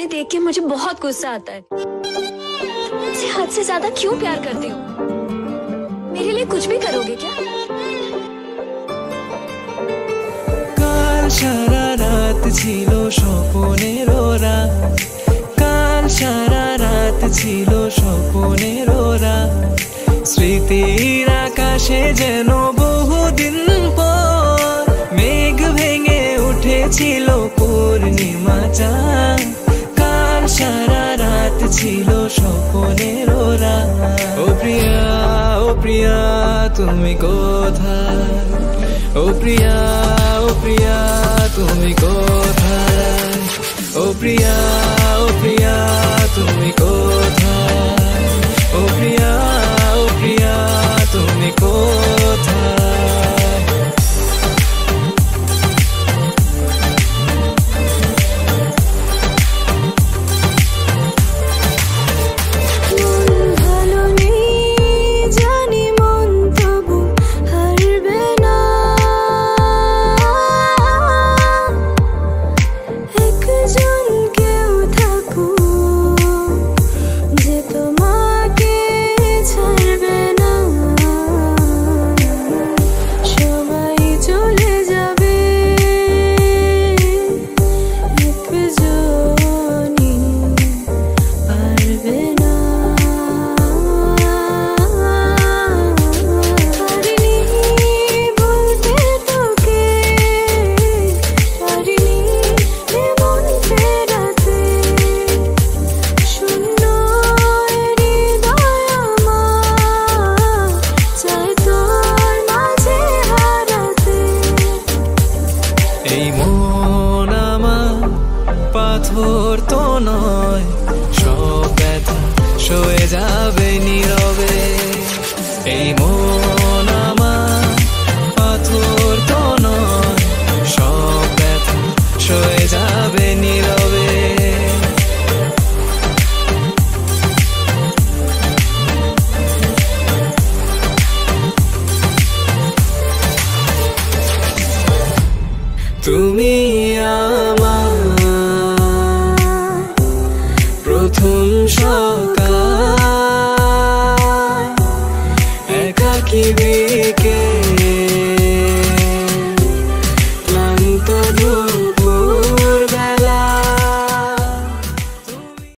तुम्हें देख के मुझे बहुत गुस्सा आता है। तुमसे हद से ज्यादा क्यों प्यार करती हो? मेरे लिए कुछ भी करोगे क्या? काल सारा रात छिलो स्वप्नेर रात, काल सारा रात छिलो स्वप्नेर रात, स्मृतिर आकाशे जेनो बहुदिन पर मेघ भेंगे उठेछिलो पूर्णिमा चाँद। काल सारा रात छिलो स्वप्नेर रात। ओ प्रिया तुमी कोथाय? ओ प्रिया तुमी कोथाय? ओ प्रिया तुमी कोथाय? ओ प्रिया तुमी कोथाय? Keep it।